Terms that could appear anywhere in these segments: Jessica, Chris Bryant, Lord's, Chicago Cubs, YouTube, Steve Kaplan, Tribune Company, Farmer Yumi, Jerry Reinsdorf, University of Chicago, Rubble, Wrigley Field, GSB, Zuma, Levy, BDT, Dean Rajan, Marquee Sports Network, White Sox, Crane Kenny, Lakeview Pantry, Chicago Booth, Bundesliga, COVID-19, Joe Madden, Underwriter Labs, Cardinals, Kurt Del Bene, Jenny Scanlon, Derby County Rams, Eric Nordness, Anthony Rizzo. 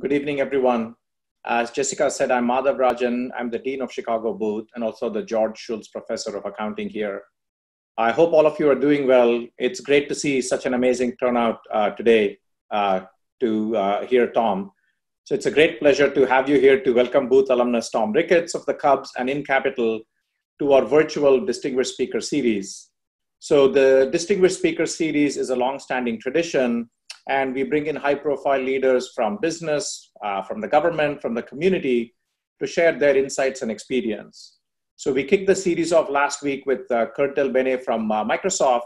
Good evening, everyone. As Jessica said, I'm Madhav Rajan. I'm the Dean of Chicago Booth and also the George Schultz Professor of Accounting here. I hope all of you are doing well. It's great to see such an amazing turnout today to hear Tom. So it's a great pleasure to have you here to welcome Booth alumnus Tom Ricketts of the Cubs and In Capital to our virtual Distinguished Speaker Series. So the Distinguished Speaker Series is a long-standing tradition, and we bring in high-profile leaders from business, from the government, from the community to share their insights and experience. So we kicked the series off last week with Kurt Del Bene from Microsoft,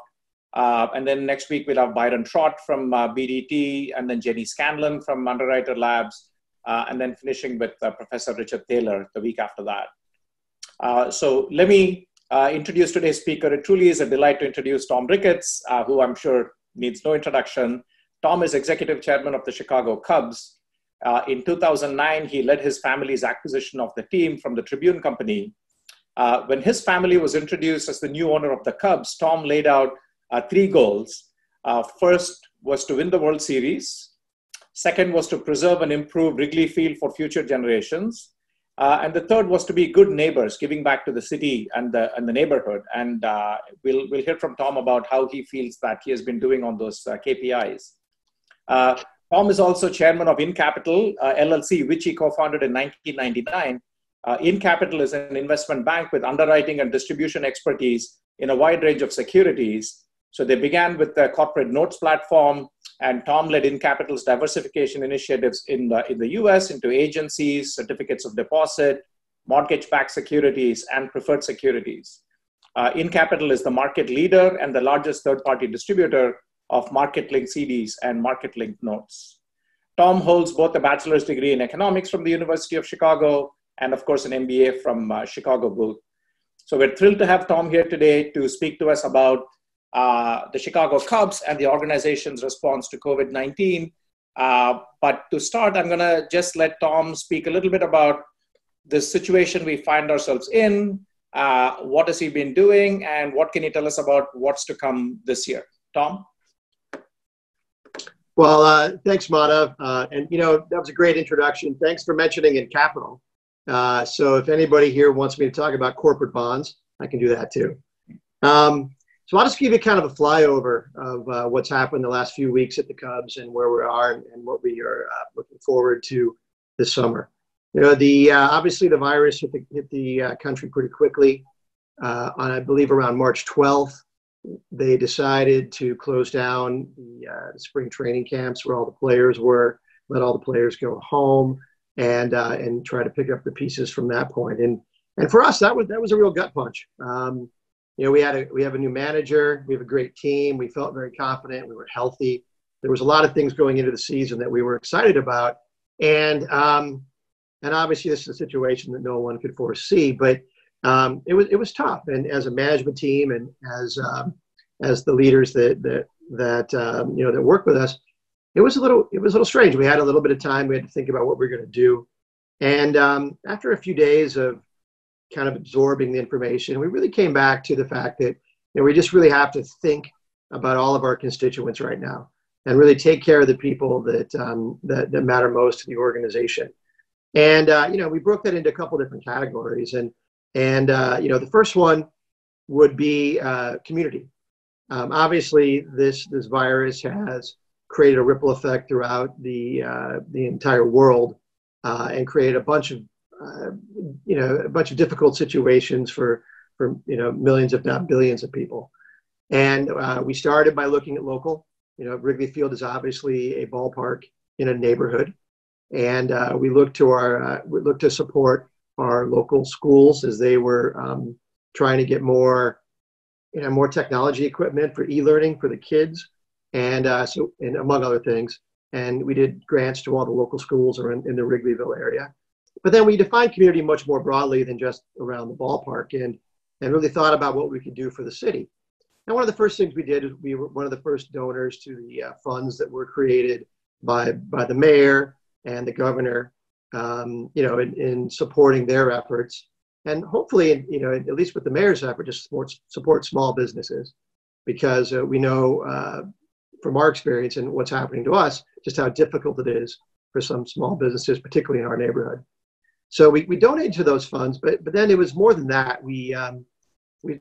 and then next week we'll have Byron Trott from BDT, and then Jenny Scanlon from Underwriter Labs, and then finishing with Professor Richard Taylor the week after that. So let me introduce today's speaker. It truly is a delight to introduce Tom Ricketts, who I'm sure needs no introduction. Tom is executive chairman of the Chicago Cubs. In 2009, he led his family's acquisition of the team from the Tribune Company. When his family was introduced as the new owner of the Cubs, Tom laid out three goals. First was to win the World Series. Second was to preserve and improve Wrigley Field for future generations. And the third was to be good neighbors, giving back to the city and the neighborhood. And we'll hear from Tom about how he feels that he has been doing on those KPIs. Tom is also chairman of In Capital, LLC, which he co-founded in 1999. In Capital is an investment bank with underwriting and distribution expertise in a wide range of securities. So they began with the corporate notes platform, and Tom led In Capital's diversification initiatives in the US into agencies, certificates of deposit, mortgage-backed securities, and preferred securities. In Capital is the market leader and the largest third-party distributor of market-linked CDs and market-linked notes. Tom holds both a bachelor's degree in economics from the University of Chicago and, of course, an MBA from Chicago Booth. So we're thrilled to have Tom here today to speak to us about the Chicago Cubs and the organization's response to COVID-19. But to start, I'm going to just let Tom speak a little bit about the situation we find ourselves in, what has he been doing, and what can he tell us about what's to come this year? Tom? Well, thanks, Madhav. And, you know, that was a great introduction. Thanks for mentioning In Capital. So if anybody here wants me to talk about corporate bonds, I can do that too. So I'll just give you kind of a flyover of what's happened the last few weeks at the Cubs and where we are and what we are looking forward to this summer. You know, obviously the virus hit the country pretty quickly. On, I believe, around March 12th. They decided to close down the spring training camps where all the players were, let all the players go home, and try to pick up the pieces from that point. And for us, that was a real gut punch. You know, we have a new manager, we have a great team, we felt very confident, we were healthy. There was a lot of things going into the season that we were excited about, and obviously this is a situation that no one could foresee, but. It was tough, and as a management team and as the leaders that you know that work with us, it was a little strange. We had a little bit of time. We had to think about what we were going to do, and after a few days of kind of absorbing the information, we really came back to the fact that we just really have to think about all of our constituents right now and really take care of the people that matter most to the organization. And you know, we broke that into a couple different categories. And you know, the first one would be community. Obviously, this virus has created a ripple effect throughout the entire world and created a bunch of difficult situations for millions, if not billions, of people. And we started by looking at local. You know, Wrigley Field is obviously a ballpark in a neighborhood, and we looked to support our local schools as they were trying to get more technology equipment for e-learning for the kids, and among other things. And we did grants to all the local schools in the Wrigleyville area. But then we defined community much more broadly than just around the ballpark, and really thought about what we could do for the city. And one of the first things we did is we were one of the first donors to the funds that were created by the mayor and the governor. In supporting their efforts, and hopefully, you know, at least with the mayor's effort, just support small businesses, because we know from our experience and what's happening to us, just how difficult it is for some small businesses, particularly in our neighborhood. So we donated to those funds, but then it was more than that. We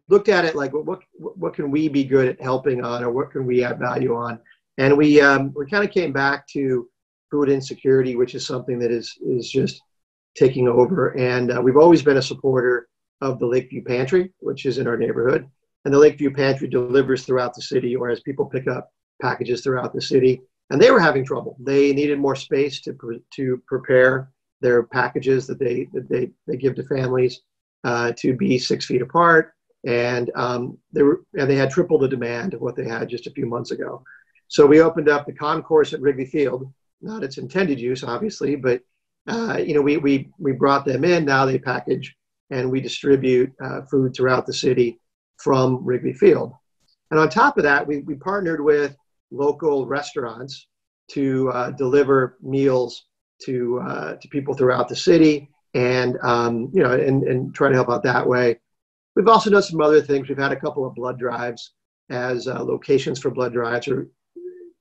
looked at it like, what can we be good at helping on, or what can we add value on? And we kind of came back to food insecurity, which is something that is just taking over. And we've always been a supporter of the Lakeview Pantry, which is in our neighborhood. And the Lakeview Pantry delivers throughout the city, or as people pick up packages throughout the city. And they were having trouble. They needed more space to prepare their packages that they give to families to be 6 feet apart. And they had triple the demand of what they had just a few months ago. So we opened up the concourse at Wrigley Field, not its intended use, obviously, but we brought them in. Now they package and we distribute food throughout the city from Wrigley Field. And on top of that, we partnered with local restaurants to deliver meals to people throughout the city, and and try to help out that way. We've also done some other things. We've had a couple of blood drives as locations for blood drives are a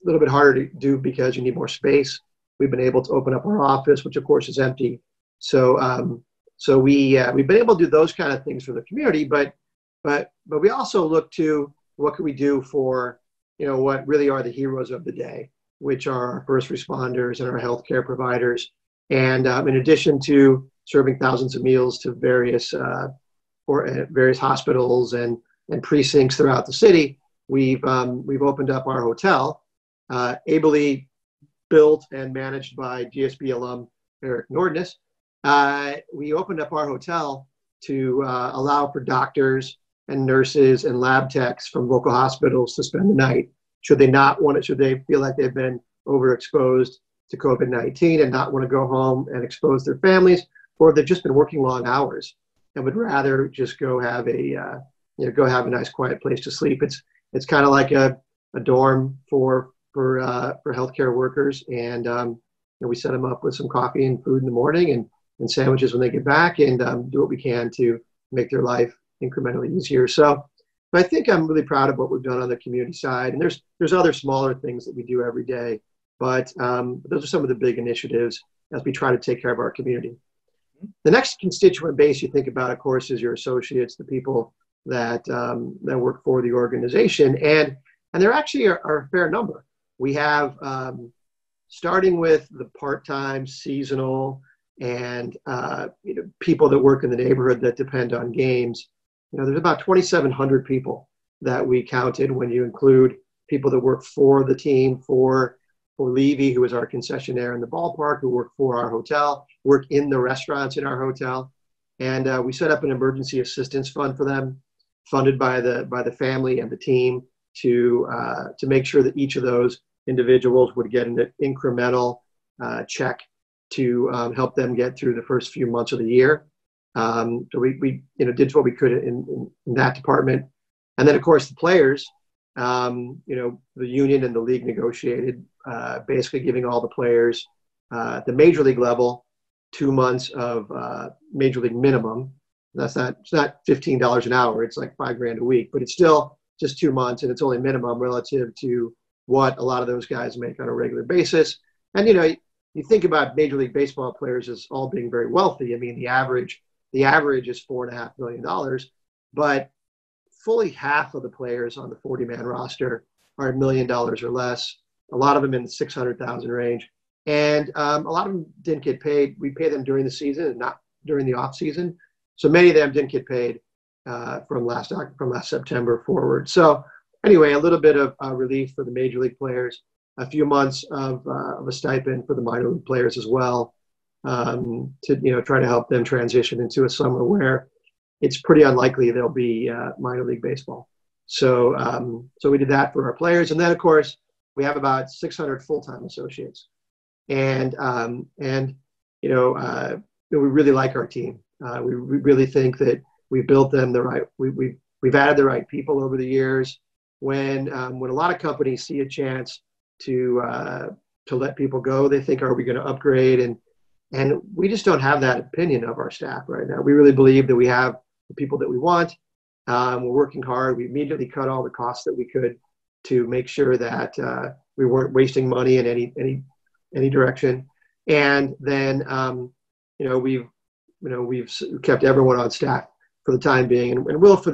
little bit harder to do because you need more space. We've been able to open up our office, which of course is empty. So we've been able to do those kind of things for the community, but we also look to what can we do for what really are the heroes of the day, which are our first responders and our healthcare providers. And in addition to serving thousands of meals to various hospitals and precincts throughout the city, we've opened up our hotel, ably built and managed by GSB alum Eric Nordness. We opened up our hotel to allow for doctors and nurses and lab techs from local hospitals to spend the night, should they not want it, should they feel like they've been overexposed to COVID-19 and not want to go home and expose their families, or they've just been working long hours and would rather just go have a nice quiet place to sleep. It's kind of like a dorm for healthcare workers, and we set them up with some coffee and food in the morning and sandwiches when they get back, and do what we can to make their life incrementally easier. So I think I'm really proud of what we've done on the community side. And there's other smaller things that we do every day, but those are some of the big initiatives as we try to take care of our community. The next constituent base you think about, of course, is your associates, the people that work for the organization. And there actually are a fair number. We have, starting with the part-time, seasonal, and people that work in the neighborhood that depend on games. There's about 2,700 people that we counted when you include people that work for the team, for Levy, who is our concessionaire in the ballpark, who work for our hotel, work in the restaurants in our hotel. And we set up an emergency assistance fund for them, funded by the family and the team to make sure that each of those individuals would get an incremental check to help them get through the first few months of the year. So we did what we could in that department. And then, of course, the players, the union and the league negotiated, basically giving all the players at the major league level 2 months of major league minimum. It's not $15 an hour. It's like $5 grand a week, but it's still just 2 months, and it's only minimum relative to what a lot of those guys make on a regular basis. And, you think about Major League Baseball players as all being very wealthy. I mean, the average is $4.5 million, but fully half of the players on the 40-man roster are $1 million or less. A lot of them in the $600,000 range, and a lot of them didn't get paid. We pay them during the season and not during the off season. So many of them didn't get paid from last September forward. So anyway, a little bit of relief for the Major League players. A few months of a stipend for the minor league players as well, to try to help them transition into a summer where it's pretty unlikely there'll be minor league baseball. So so we did that for our players, and then of course we have about 600 full-time associates, and we really like our team. We really think that we built them the right. We've added the right people over the years. When a lot of companies see a chance to let people go, they think, are we going to upgrade? And we just don't have that opinion of our staff right now. We really believe that we have the people that we want. We're working hard. We immediately cut all the costs that we could to make sure that we weren't wasting money in any direction. And then, we've kept everyone on staff for the time being, and will for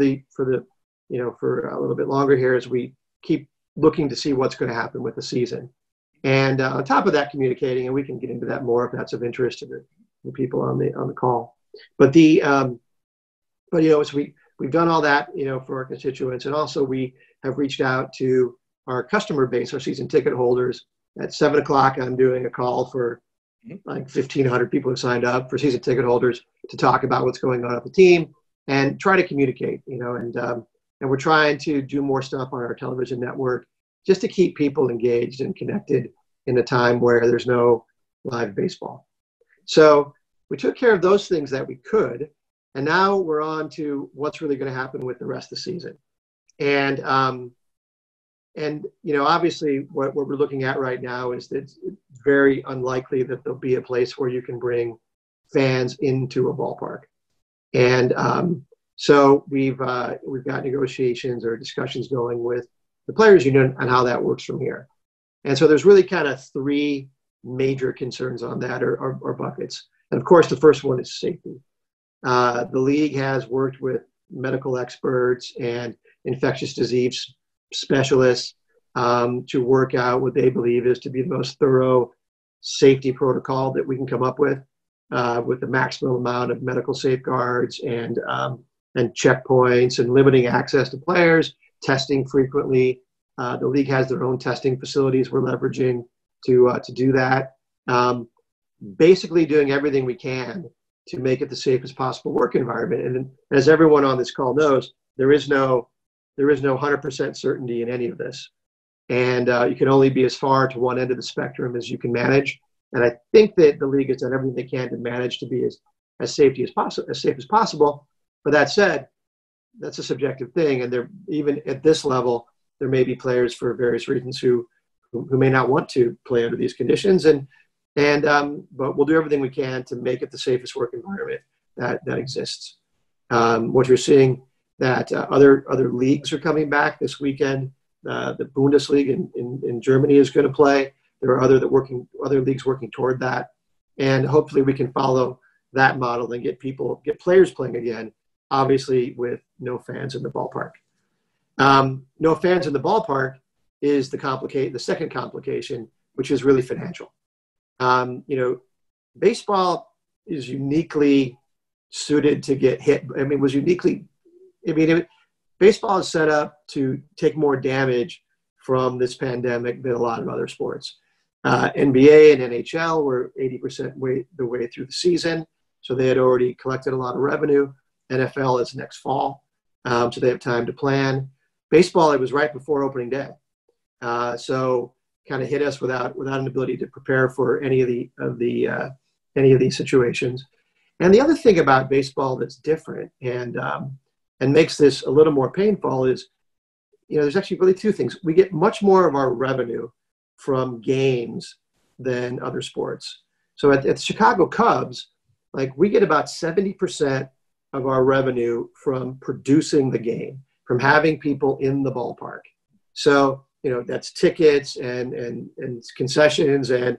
a little bit longer here as we keep looking to see what's going to happen with the season. And on top of that, communicating, and we can get into that more if that's of interest to the people on the call. But we've done all that, for our constituents, and also we have reached out to our customer base, our season ticket holders. At 7:00, I'm doing a call for like 1,500 people who signed up for season ticket holders to talk about what's going on with the team and try to communicate, and we're trying to do more stuff on our television network just to keep people engaged and connected in a time where there's no live baseball. So we took care of those things that we could, and now we're on to what's really going to happen with the rest of the season. And, obviously what we're looking at right now is that it's very unlikely that there'll be a place where you can bring fans into a ballpark. And so we've got negotiations or discussions going with the players union on how that works from here. And so there's really kind of three major concerns on that or buckets. And of course, the first one is safety. The league has worked with medical experts and infectious disease specialists to work out what they believe is to be the most thorough safety protocol that we can come up with the maximum amount of medical safeguards and checkpoints and limiting access to players, testing frequently. The league has their own testing facilities we're leveraging to do that. Basically doing everything we can to make it the safest possible work environment. And as everyone on this call knows, there is no 100% certainty in any of this. And you can only be as far to one end of the spectrum as you can manage. And I think that the league has done everything they can to manage to be as safe as possible. But that said, that's a subjective thing. And even at this level, there may be players for various reasons who may not want to play under these conditions. But we'll do everything we can to make it the safest work environment that exists. What you're seeing that other leagues are coming back this weekend. The Bundesliga in Germany is going to play. There are other leagues working toward that, and hopefully we can follow that model and get players playing again. Obviously, with no fans in the ballpark. No fans in the ballpark is the second complication, which is really financial. Baseball is uniquely suited to get hit. Baseball is set up to take more damage from this pandemic than a lot of other sports. NBA and NHL were 80% the way through the season, so they had already collected a lot of revenue. NFL is next fall, so they have time to plan. Baseball, it was right before opening day, so kind of hit us without an ability to prepare for any of these situations. And the other thing about baseball that's different and makes this a little more painful is, there's actually really two things. We get much more of our revenue from games than other sports. So at the Chicago Cubs, we get about 70% of our revenue from producing the game, from having people in the ballpark. So, that's tickets and concessions and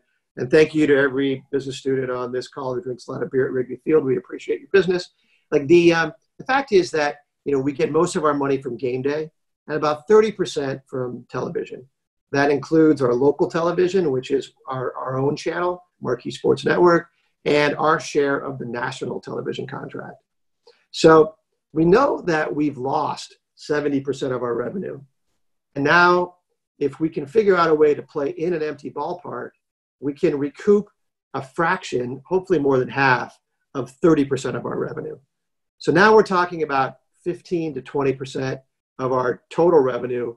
thank you to every business student on this call who drinks a lot of beer at Wrigley Field. We appreciate your business. The fact is that, we get most of our money from game day and about 30% from television. That includes our local television, which is our own channel, Marquee Sports Network, and our share of the national television contract. So we know that we've lost 70% of our revenue. And now if we can figure out a way to play in an empty ballpark, we can recoup a fraction, hopefully more than half, of 30% of our revenue. So now we're talking about 15 to 20% of our total revenue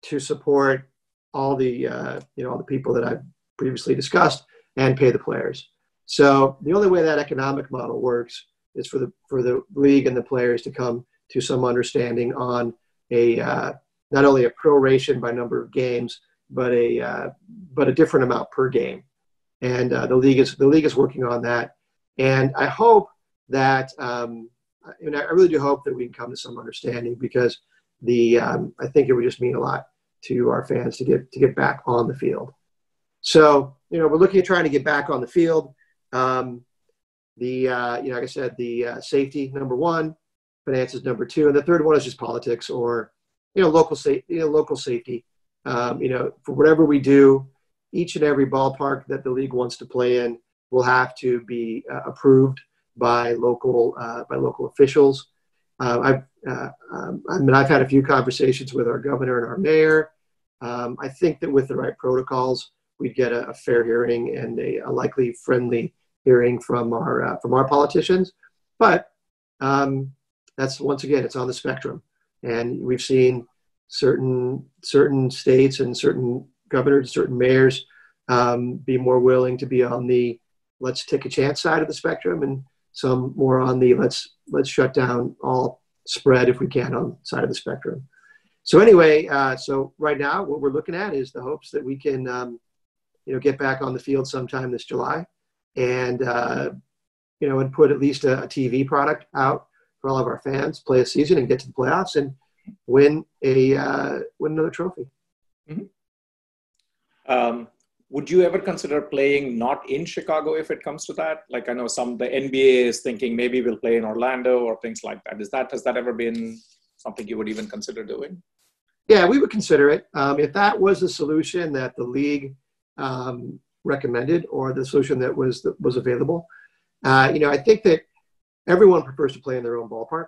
to support all the all the people that I've previously discussed and pay the players. So the only way that economic model works is for the league and the players to come to some understanding on a not only a proration by number of games, but a different amount per game. And the league is working on that. And I hope that I really do hope that we can come to some understanding, because I think it would just mean a lot to our fans to get back on the field. So you know, we're looking at trying to get back on the field. You know, like I said, the safety, number one, finances, number two, and the third one is just politics or, you know, local safety. You know, for whatever we do, each and every ballpark that the league wants to play in will have to be approved by local officials. I mean, I've had a few conversations with our governor and our mayor. I think that with the right protocols, we'd get a fair hearing and a likely friendly hearing from our politicians. But that's, once again, it's on the spectrum. And we've seen certain states and certain governors, certain mayors be more willing to be on the let's take a chance side of the spectrum, and some more on the let's shut down all spread if we can on side of the spectrum. So anyway, so right now what we're looking at is the hopes that we can, you know, get back on the field sometime this July, and you know, and put at least a TV product out for all of our fans, play a season, and get to the playoffs and win another trophy. Mm-hmm. Would you ever consider playing not in Chicago if it comes to that? Like, I know the NBA is thinking maybe we'll play in Orlando or things like that. Has that ever been something you would even consider doing? Yeah, we would consider it. If that was the solution that the league recommended, or the solution that was available. You know, I think that everyone prefers to play in their own ballpark,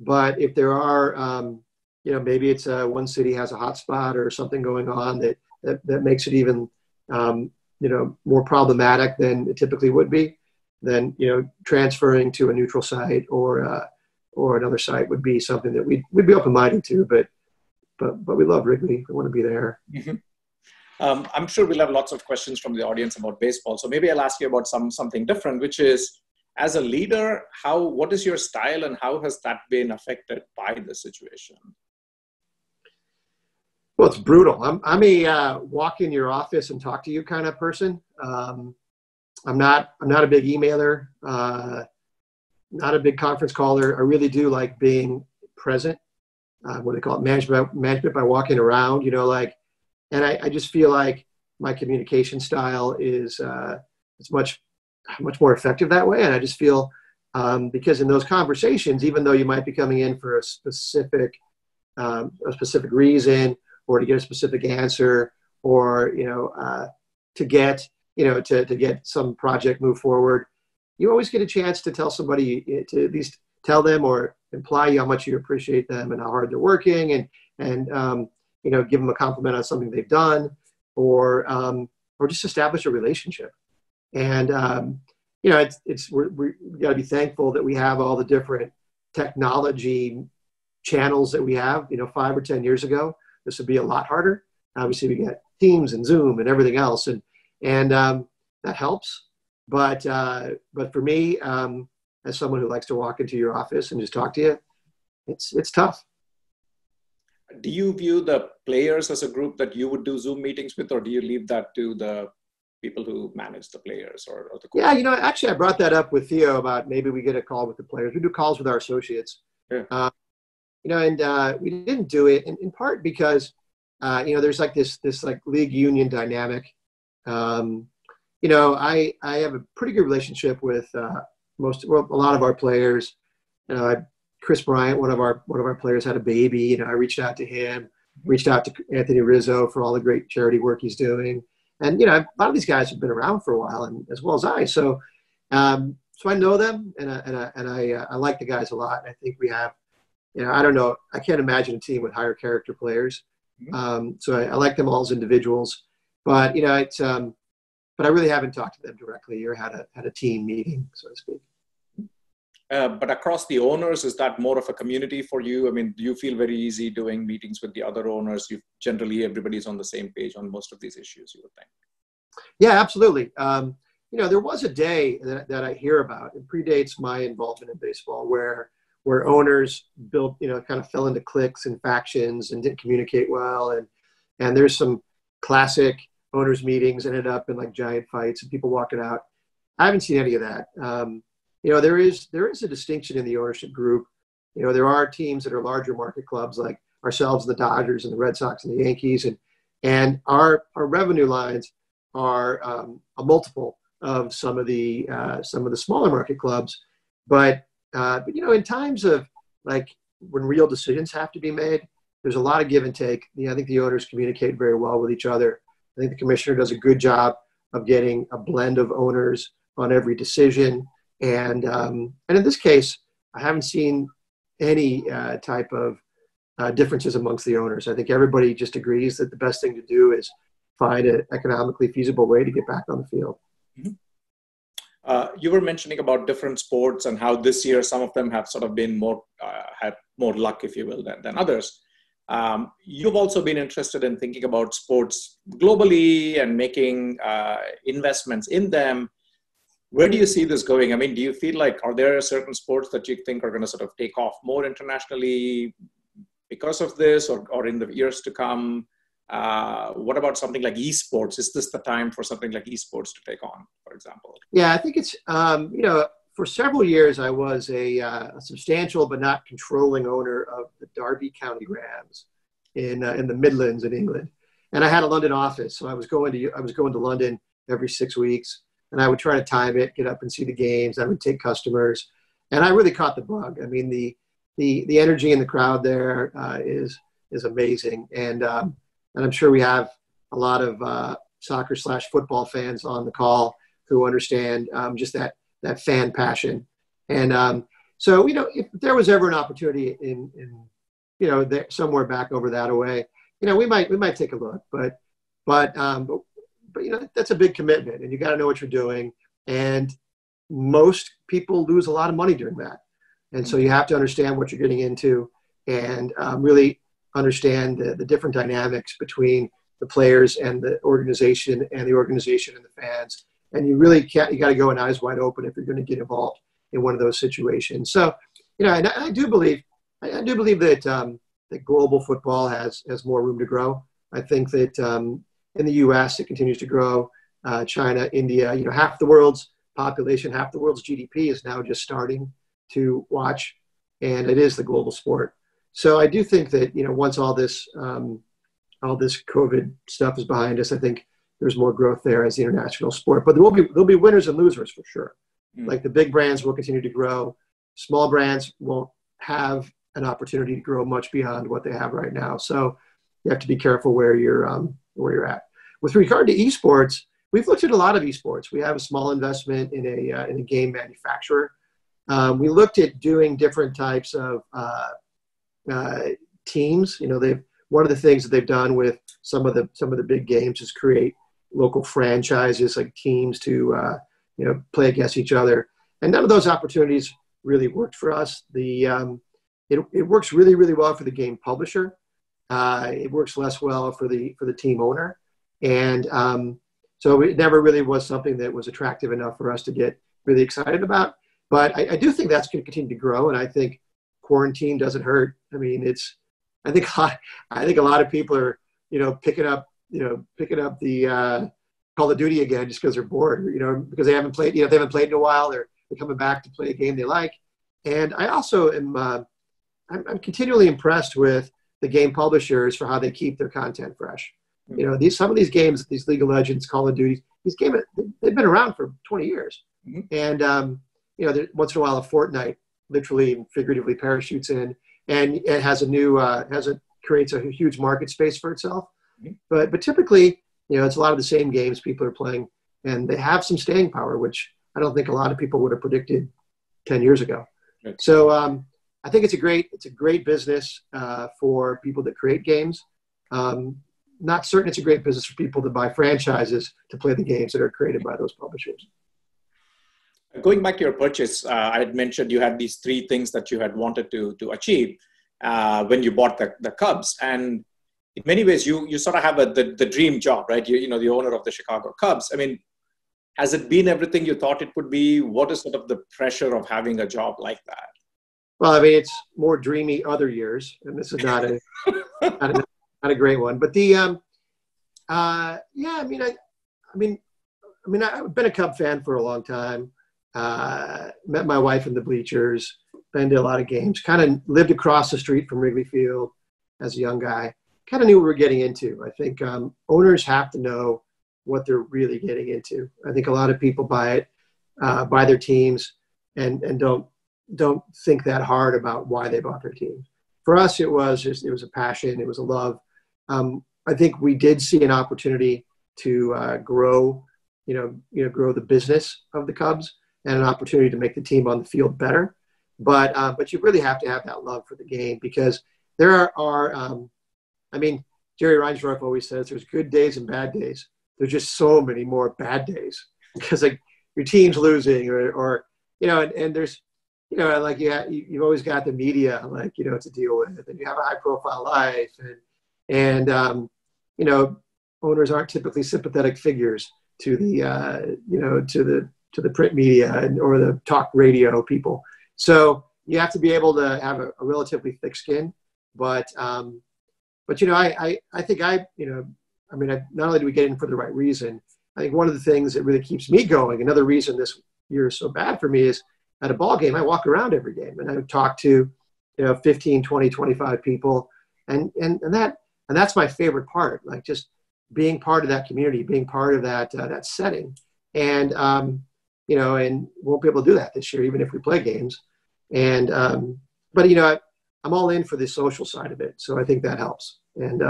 but if there are, you know, maybe it's one city has a hot spot or something going on that makes it even, you know, more problematic than it typically would be, then, you know, transferring to a neutral site or another site would be something that we'd be open-minded to, but we love Wrigley. We want to be there. Mm-hmm. I'm sure we'll have lots of questions from the audience about baseball. So maybe I'll ask you about something different, which is, as a leader, what is your style and how has that been affected by the situation? Well, it's brutal. I'm a walk in your office and talk to you kind of person. I'm not a big emailer, not a big conference caller. I really do like being present. What do they call it? Management by walking around. You know, like, and I just feel like my communication style is it's much more effective that way. And I just feel because in those conversations, even though you might be coming in for a specific reason, or to get a specific answer, or, you know, to get some project move forward, you always get a chance to tell somebody, to at least tell them or imply how much you appreciate them and how hard they're working, and you know, give them a compliment on something they've done, or just establish a relationship. And you know, we got to be thankful that we have all the different technology channels that we have. You know, 5 or 10 years ago, this would be a lot harder. Obviously, we got Teams and Zoom and everything else, and that helps. But for me, as someone who likes to walk into your office and just talk to you, it's tough. Do you view the players as a group that you would do Zoom meetings with, or do you leave that to the people who manage the players or the coach? Yeah, you know, actually, I brought that up with Theo about maybe we get a call with the players. We do calls with our associates. Yeah. You know, and we didn't do it in part because, you know, there's like this like league union dynamic. You know, I have a pretty good relationship with a lot of our players. You know, Chris Bryant, one of our players, had a baby. You know, I reached out to him, reached out to Anthony Rizzo for all the great charity work he's doing, and you know, a lot of these guys have been around for a while, and as well as I. So, so I know them, and I like the guys a lot. I think we have. You know, I don't know. I can't imagine a team with higher character players. So I like them all as individuals, but you know, it's. But I really haven't talked to them directly or had a team meeting, so to speak. But across the owners, is that more of a community for you? I mean, do you feel very easy doing meetings with the other owners? Generally, everybody's on the same page on most of these issues, you would think. Yeah, absolutely. You know, there was a day that I hear about. It predates my involvement in baseball, where owners built, you know, kind of fell into cliques and factions and didn't communicate well. And there's some classic owners meetings ended up in like giant fights and people walking out. I haven't seen any of that. You know, there is a distinction in the ownership group. You know, there are teams that are larger market clubs like ourselves, the Dodgers and the Red Sox and the Yankees, and our revenue lines are a multiple of some of the smaller market clubs. But you know, in times of like when real decisions have to be made, there's a lot of give and take. You know, I think the owners communicate very well with each other. I think the commissioner does a good job of getting a blend of owners on every decision. And in this case, I haven't seen any type of differences amongst the owners. I think everybody just agrees that the best thing to do is find an economically feasible way to get back on the field. Mm-hmm. You were mentioning about different sports and how this year some of them have sort of been more had more luck, if you will, than others. You've also been interested in thinking about sports globally and making investments in them. Where do you see this going? I mean, do you feel like, are there certain sports that you think are going to sort of take off more internationally because of this, or in the years to come? What about something like esports? Is this the time for something like esports to take on, for example? Yeah, I think it's, you know, for several years, I was a substantial but not controlling owner of the Derby County Rams in the Midlands in England. And I had a London office. So I was going to London every 6 weeks, and I would try to time it, get up and see the games. I would take customers, and I really caught the bug. I mean, the energy in the crowd there is amazing. And I'm sure we have a lot of soccer/football fans on the call who understand just that fan passion. And so, you know, if there was ever an opportunity in you know, there, somewhere back over that away, you know, we might take a look, but you know, that's a big commitment, and you got to know what you're doing. And most people lose a lot of money doing that. And so you have to understand what you're getting into, and really understand the different dynamics between the players and the organization, and the organization and the fans. And you really can't, you got to go in eyes wide open if you're going to get involved in one of those situations. So, you know, and I do believe that global football has more room to grow. I think that in the U.S. it continues to grow. China, India, you know, half the world's population, half the world's GDP is now just starting to watch, and it is the global sport. So I do think that, you know, once all this COVID stuff is behind us, I think there's more growth there as the international sport. But there'll be winners and losers for sure. Mm. Like the big brands will continue to grow. Small brands won't have an opportunity to grow much beyond what they have right now. So you have to be careful where you're at. With regard to esports, we've looked at a lot of esports. We have a small investment in a game manufacturer. We looked at doing different types of teams. You know, one of the things that they've done with some of the big games is create local franchises, like teams to you know, play against each other. And none of those opportunities really worked for us. It works really, really well for the game publisher. It works less well for the team owner. And so it never really was something that was attractive enough for us to get really excited about. But I do think that's going to continue to grow. And I think quarantine doesn't hurt. I mean, I think a lot of people are, you know, picking up the Call of Duty again just because they're bored, you know, because they haven't played in a while. They're coming back to play a game they like. And I also am I'm continually impressed with the game publishers for how they keep their content fresh. Mm-hmm. You know, some of these games, these League of Legends, Call of Duty, they've been around for 20 years. Mm-hmm. And you know, once in a while, a Fortnite literally and figuratively parachutes in, and it has a new creates a huge market space for itself. Mm-hmm. But typically, you know, it's a lot of the same games people are playing, and they have some staying power, which I don't think a lot of people would have predicted 10 years ago. Right. So I think it's a great business for people that create games. Not certain it's a great business for people that buy franchises to play the games that are created by those publishers. Going back to your purchase, I had mentioned you had these three things that you had wanted to achieve when you bought the Cubs. And in many ways, you sort of have the dream job, right? You know, the owner of the Chicago Cubs. I mean, has it been everything you thought it would be? What is sort of the pressure of having a job like that? Well, I mean, it's more dreamy other years, and this is not a great one. But I've been a Cub fan for a long time. Met my wife in the bleachers, been to a lot of games, kind of lived across the street from Wrigley Field as a young guy, kind of knew what we were getting into. I think owners have to know what they're really getting into. I think a lot of people buy it, buy their teams, and don't think that hard about why they bought their teams. For us, it was just, it was a passion. It was a love. I think we did see an opportunity to grow, grow the business of the Cubs and an opportunity to make the team on the field better. But you really have to have that love for the game, because there are Jerry Reinsdorf always says there's good days and bad days. There's just so many more bad days because like your team's losing or there's, like you've always got the media, to deal with, and you have a high profile life and owners aren't typically sympathetic figures to the print media or the talk radio people. So you have to be able to have a relatively thick skin, I think not only do we get in for the right reason, I think one of the things that really keeps me going, another reason this year is so bad for me, is at a ball game, I walk around every game and I talk to, 15, 20, 25 people. And that's my favorite part, like just being part of that community, being part of that setting. And won't be able to do that this year, even if we play games. But I'm all in for the social side of it. So I think that helps. And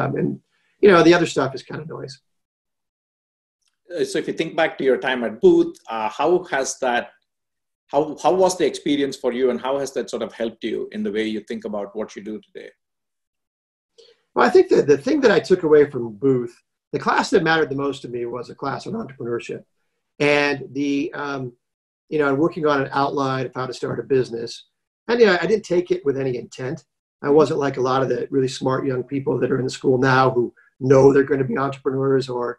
the other stuff is kind of noise. So if you think back to your time at Booth, how was the experience for you, and how has that sort of helped you in the way you think about what you do today? Well, I think that the thing that I took away from Booth, the class that mattered the most to me was a class on entrepreneurship and working on an outline of how to start a business. And, I didn't take it with any intent. I wasn't like a lot of the really smart young people that are in the school now who know they're going to be entrepreneurs or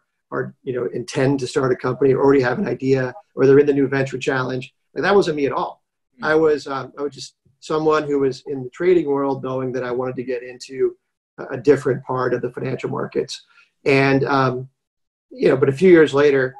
intend to start a company or already have an idea, or they're in the new venture challenge. Like, that wasn't me at all. Mm-hmm. I was just someone who was in the trading world, knowing that I wanted to get into a different part of the financial markets. But a few years later,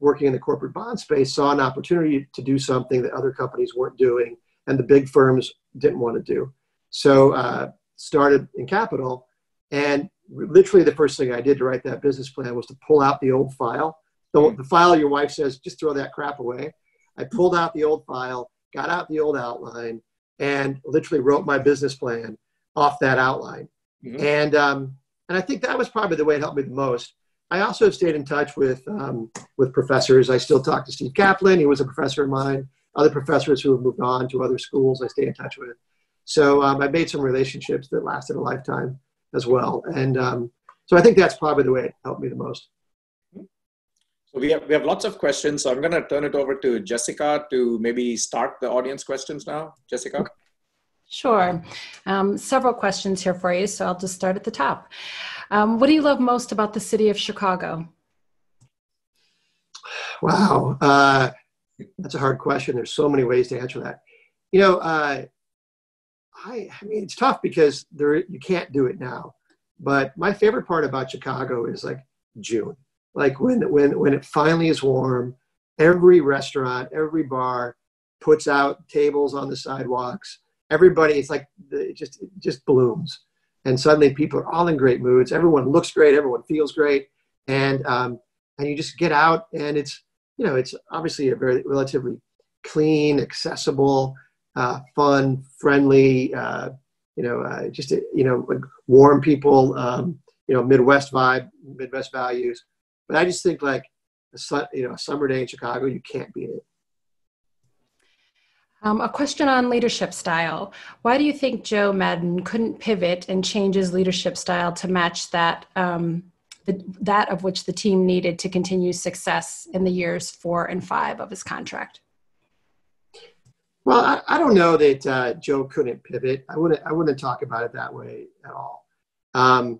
working in the corporate bond space, saw an opportunity to do something that other companies weren't doing and the big firms didn't want to do. So started in Capital, and literally the first thing I did to write that business plan was to pull out the old file. The file your wife says, just throw that crap away. I pulled out the old file, got out the old outline, and literally wrote my business plan off that outline. Mm-hmm. And I think that was probably the way it helped me the most. I also stayed in touch with professors. I still talk to Steve Kaplan. He was a professor of mine. Other professors who have moved on to other schools, I stay in touch with. So I made some relationships that lasted a lifetime as well. And so I think that's probably the way it helped me the most. We have lots of questions, so I'm going to turn it over to Jessica to maybe start the audience questions now. Jessica? Sure. Several questions here for you, so I'll just start at the top. What do you love most about the city of Chicago? Wow. That's a hard question. There's so many ways to answer that. I mean, it's tough because you can't do it now. But my favorite part about Chicago is like June. Like when it finally is warm, every restaurant, every bar puts out tables on the sidewalks. Everybody, it's like it just blooms, and suddenly people are all in great moods. Everyone looks great, everyone feels great, and you just get out, and it's obviously a very relatively clean, accessible, fun, friendly, warm people, Midwest values. But I just think like a summer day in Chicago, you can't beat it. A question on leadership style. Why do you think Joe Madden couldn't pivot and change his leadership style to match that that of which the team needed to continue success in the years 4 and 5 of his contract? Well, I don't know that Joe couldn't pivot. I wouldn't talk about it that way at all. I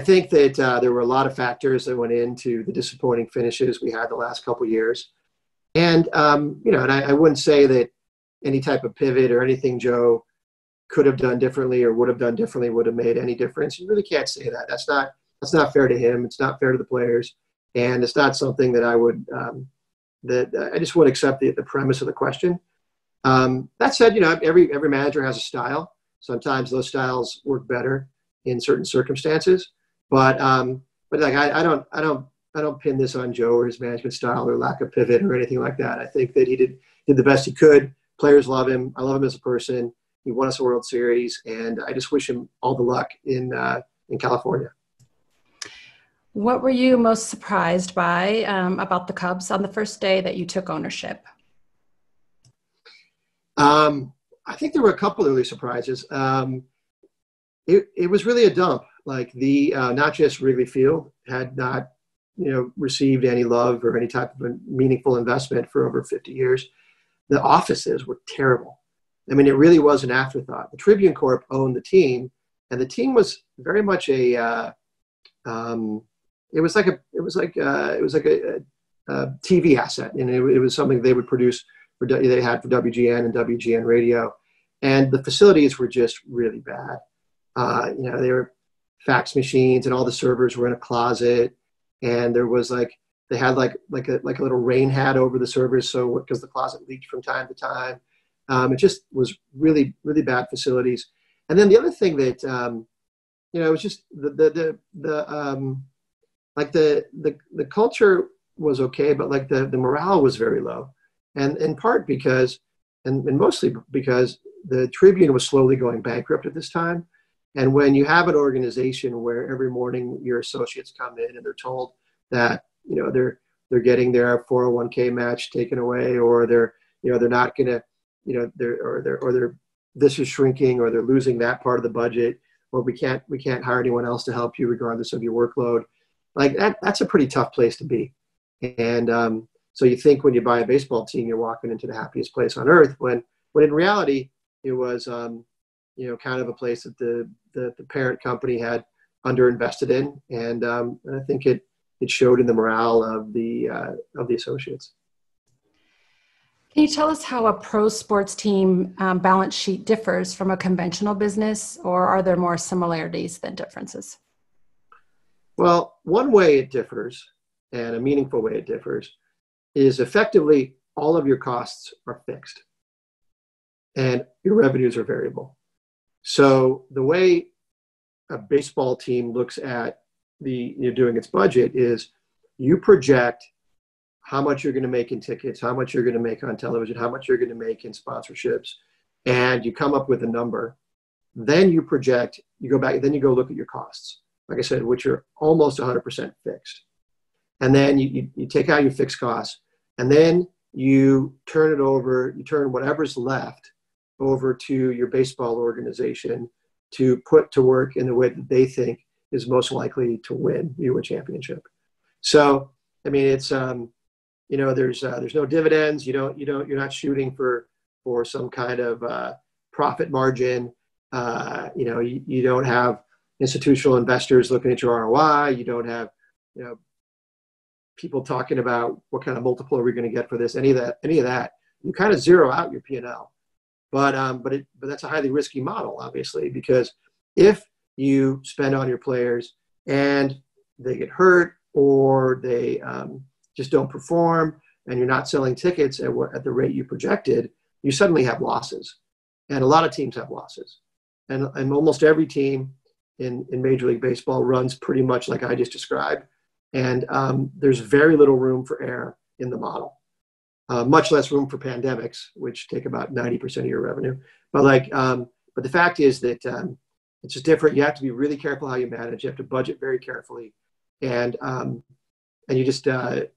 think that there were a lot of factors that went into the disappointing finishes we had the last couple of years. And I wouldn't say that any type of pivot or anything Joe could have done differently or would have done differently would have made any difference. You really can't say that. That's not fair to him. It's not fair to the players. And it's not something that I would, I just wouldn't accept the premise of the question. That said, every manager has a style. Sometimes those styles work better in certain circumstances. But like I don't I don't pin this on Joe or his management style or lack of pivot or anything like that. I think that he did the best he could. Players love him. I love him as a person. He won us a World Series, and I just wish him all the luck in California. What were you most surprised by about the Cubs on the first day that you took ownership? I think there were a couple early surprises. It was really a dump. Like not just Wrigley Field had not, received any love or any type of a meaningful investment for over 50 years. The offices were terrible. I mean, it really was an afterthought. The Tribune Corp owned the team, and the team was very much a. It was like a TV asset, and it was something they would produce. They had for WGN and WGN Radio, and the facilities were just really bad. They were fax machines, and all the servers were in a closet, and there was they had a little rain hat over the servers, so because the closet leaked from time to time. It just was really, really bad facilities. And then the other thing that, it was just the culture was okay, but the morale was very low. And in part because, and mostly because the Tribune was slowly going bankrupt at this time. And when you have an organization where every morning your associates come in and they're told that, they're getting their 401k match taken away, or they're not going to, this is shrinking, or they're losing that part of the budget, or we can't hire anyone else to help you regardless of your workload. Like that's a pretty tough place to be. And so you think when you buy a baseball team, you're walking into the happiest place on earth, when in reality it was, kind of a place that the parent company had underinvested in. And I think it showed in the morale of the associates. Can you tell us how a pro sports team balance sheet differs from a conventional business, or are there more similarities than differences? Well, one way it differs, and a meaningful way it differs, is effectively all of your costs are fixed and your revenues are variable. So the way a baseball team looks at doing its budget is you project how much you're going to make in tickets, how much you're going to make on television, how much you're going to make in sponsorships, and you come up with a number. Then you project, you go back, then you go look at your costs, like I said, which are almost 100% fixed. And then you take out your fixed costs, and then you turn it over, you turn whatever's left over to your baseball organization to put to work in the way that they think is most likely to win you a championship. So, I mean, it's... there's no dividends. You're not shooting for some kind of profit margin. You don't have institutional investors looking at your ROI. You don't have, people talking about what kind of multiple are we going to get for this, any of that. You kind of zero out your P&L, but that's a highly risky model, obviously, because if you spend on your players and they get hurt or they, just don't perform, and you're not selling tickets at the rate you projected, you suddenly have losses. And a lot of teams have losses. And almost every team in Major League Baseball runs pretty much like I just described. And there's very little room for error in the model. Much less room for pandemics, which take about 90% of your revenue. But the fact is that it's just different. You have to be really careful how you manage. You have to budget very carefully. And you just... you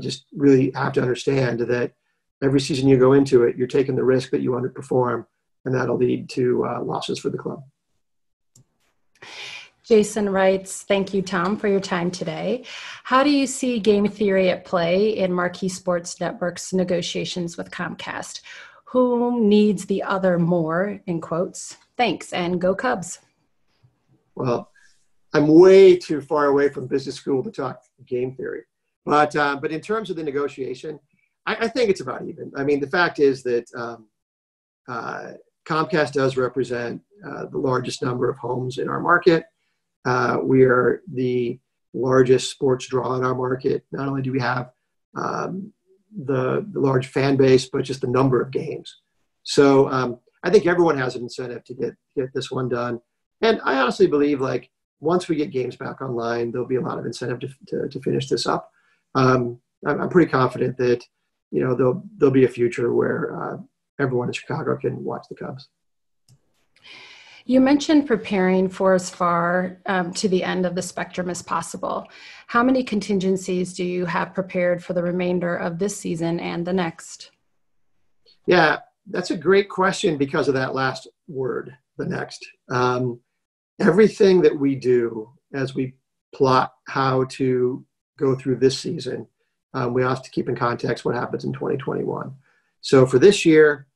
just really have to understand that every season you go into it, you're taking the risk that you underperform, and that'll lead to losses for the club. Jason writes, thank you, Tom, for your time today. How do you see game theory at play in Marquee Sports Network's negotiations with Comcast? Who needs the other more, in quotes? Thanks, and go Cubs. Well, I'm way too far away from business school to talk game theory. But in terms of the negotiation, I think it's about even. I mean, the fact is that Comcast does represent the largest number of homes in our market. We are the largest sports draw in our market. Not only do we have the large fan base, but just the number of games. So I think everyone has an incentive to get this one done. And I honestly believe once we get games back online, there'll be a lot of incentive to finish this up. I'm pretty confident that, you know, there'll be a future where everyone in Chicago can watch the Cubs. You mentioned preparing for as far to the end of the spectrum as possible. How many contingencies do you have prepared for the remainder of this season and the next? Yeah, that's a great question because of that last word, the next. Everything that we do as we plot how to go through this season, we have to keep in context what happens in 2021. So for this year,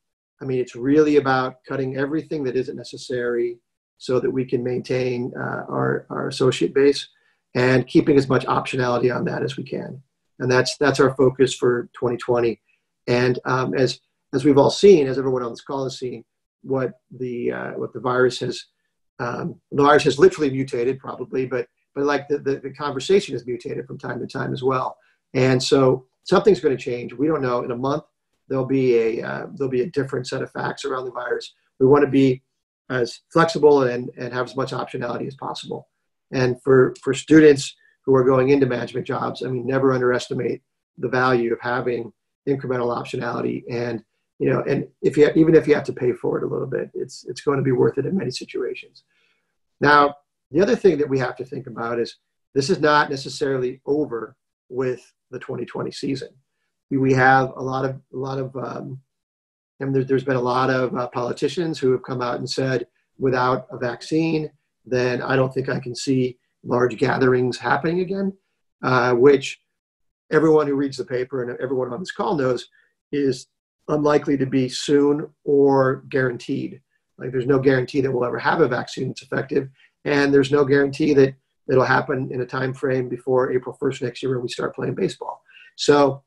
I mean, it's really about cutting everything that isn't necessary so that we can maintain our associate base and keeping as much optionality on that as we can. And that's our focus for 2020. And as we've all seen, as everyone on this call has seen, the virus has literally mutated probably, but like the conversation has mutated from time to time as well. And so something's going to change. We don't know. In a month, there'll be a different set of facts around the virus. We want to be as flexible and have as much optionality as possible. And for students who are going into management jobs, I mean, never underestimate the value of having incremental optionality. And, you know, and even if you have to pay for it a little bit, it's going to be worth it in many situations. Now, the other thing that we have to think about is this is not necessarily over with the 2020 season. We have there's been a lot of politicians who have come out and said, without a vaccine, then I don't think I can see large gatherings happening again, which everyone who reads the paper and everyone on this call knows is unlikely to be soon or guaranteed. Like, there's no guarantee that we'll ever have a vaccine that's effective, and there's no guarantee that it'll happen in a time frame before April 1st next year when we start playing baseball. So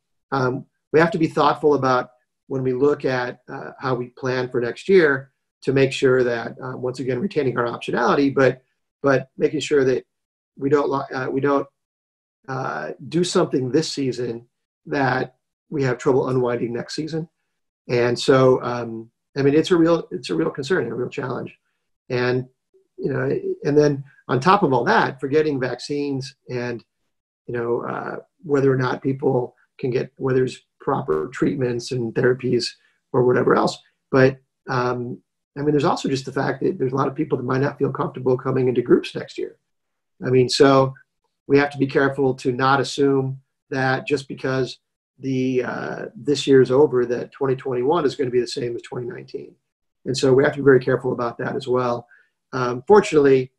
we have to be thoughtful about when we look at how we plan for next year to make sure that, once again, retaining our optionality, but making sure that we don't do something this season that we have trouble unwinding next season. And so, I mean, it's a real concern and a real challenge. And, you know, and then on top of all that, forgetting vaccines and, you know, whether or not people can get, whether there's proper treatments and therapies or whatever else. But, I mean, there's also just the fact that there's a lot of people that might not feel comfortable coming into groups next year. I mean, so we have to be careful to not assume that just because this year's over, that 2021 is going to be the same as 2019. And so we have to be very careful about that as well. Fortunately,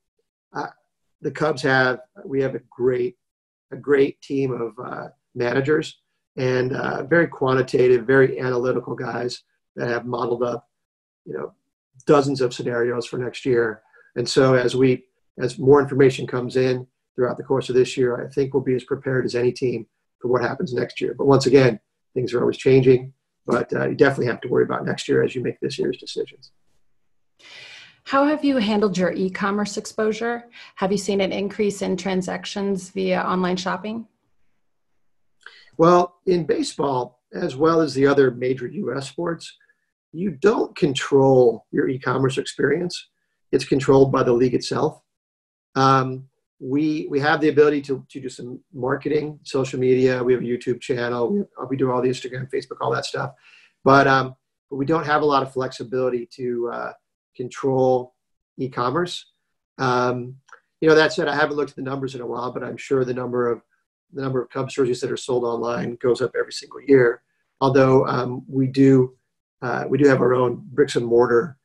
the Cubs have a great team of managers and very quantitative, very analytical guys that have modeled up, you know, dozens of scenarios for next year. And so as more information comes in throughout the course of this year, I think we'll be as prepared as any team for what happens next year. But once again, things are always changing, but you definitely have to worry about next year as you make this year's decisions. How have you handled your e-commerce exposure? Have you seen an increase in transactions via online shopping? Well, in baseball, as well as the other major U.S. sports, you don't control your e-commerce experience. It's controlled by the league itself. We have the ability to do some marketing, social media. We have a YouTube channel. We do all the Instagram, Facebook, all that stuff. But we don't have a lot of flexibility to control e-commerce. You know, that said, I haven't looked at the numbers in a while, but I'm sure the number of Cubs jerseys that are sold online goes up every single year. Although we do have our own bricks and mortar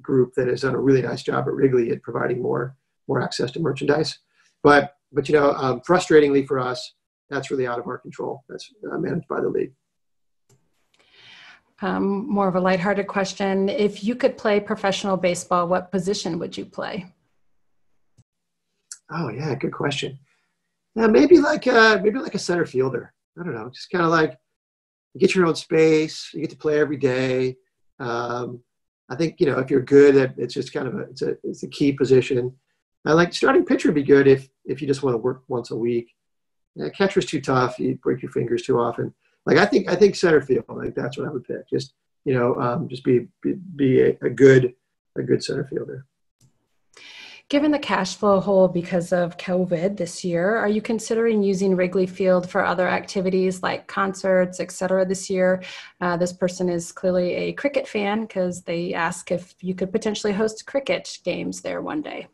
group that has done a really nice job at Wrigley at providing more access to merchandise. But you know, frustratingly for us, that's really out of our control. That's managed by the league. More of a lighthearted question. If you could play professional baseball, what position would you play? Oh yeah, good question. Yeah, maybe like a center fielder. I don't know. Just kind of like you get your own space. You get to play every day. I think, you know, if you're good, it's just kind of it's a key position. I like starting pitcher would be good if you just want to work once a week. Yeah, catcher's too tough. You break your fingers too often. Like I think center field. Like that's what I would pick. Just, you know, just be a good center fielder. Given the cash flow hole because of COVID this year, are you considering using Wrigley Field for other activities like concerts, et cetera, this year? This person is clearly a cricket fan because they ask if you could potentially host cricket games there one day.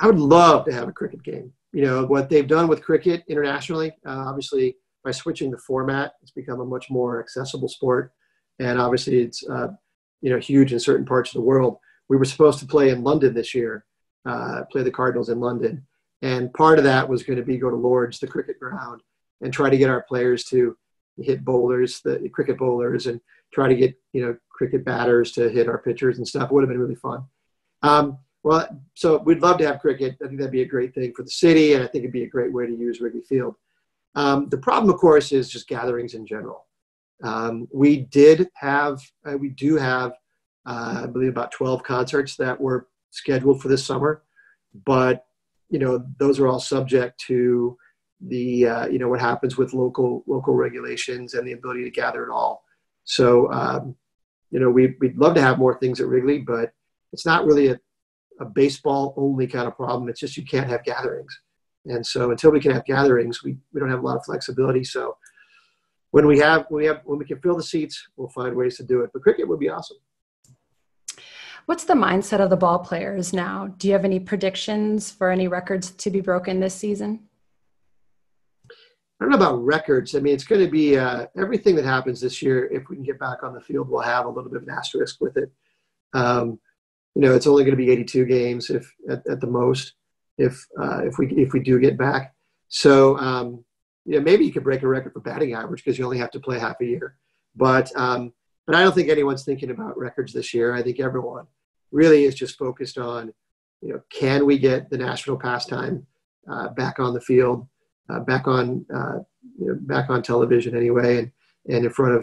I would love to have a cricket game. You know, what they've done with cricket internationally, obviously by switching the format, it's become a much more accessible sport. And obviously it's, you know, huge in certain parts of the world. We were supposed to play in London this year, play the Cardinals in London. And part of that was going to be go to Lord's, the cricket ground, and try to get our players to hit bowlers, the cricket bowlers, and try to get, you know, cricket batters to hit our pitchers and stuff. It would have been really fun. Well, so we'd love to have cricket. I think that'd be a great thing for the city, and I think it'd be a great way to use Wrigley Field. The problem, of course, is just gatherings in general. We do have, I believe, about 12 concerts that were scheduled for this summer, but you know, those are all subject to the you know, what happens with local regulations and the ability to gather at all. So you know, we'd love to have more things at Wrigley, but it's not really a baseball only kind of problem. It's just you can't have gatherings, and so until we can have gatherings, we don't have a lot of flexibility. So when we can fill the seats, we'll find ways to do it. But cricket would be awesome. What's the mindset of the ball players now? Do you have any predictions for any records to be broken this season? I don't know about records. I mean, it's going to be everything that happens this year. If we can get back on the field, we'll have a little bit of an asterisk with it. You know, it's only going to be 82 games if at the most, if we do get back. So, you know, maybe you could break a record for batting average because you only have to play half a year. But I don't think anyone's thinking about records this year. I think everyone really is just focused on, you know, can we get the national pastime back on the field, back on television anyway, and in front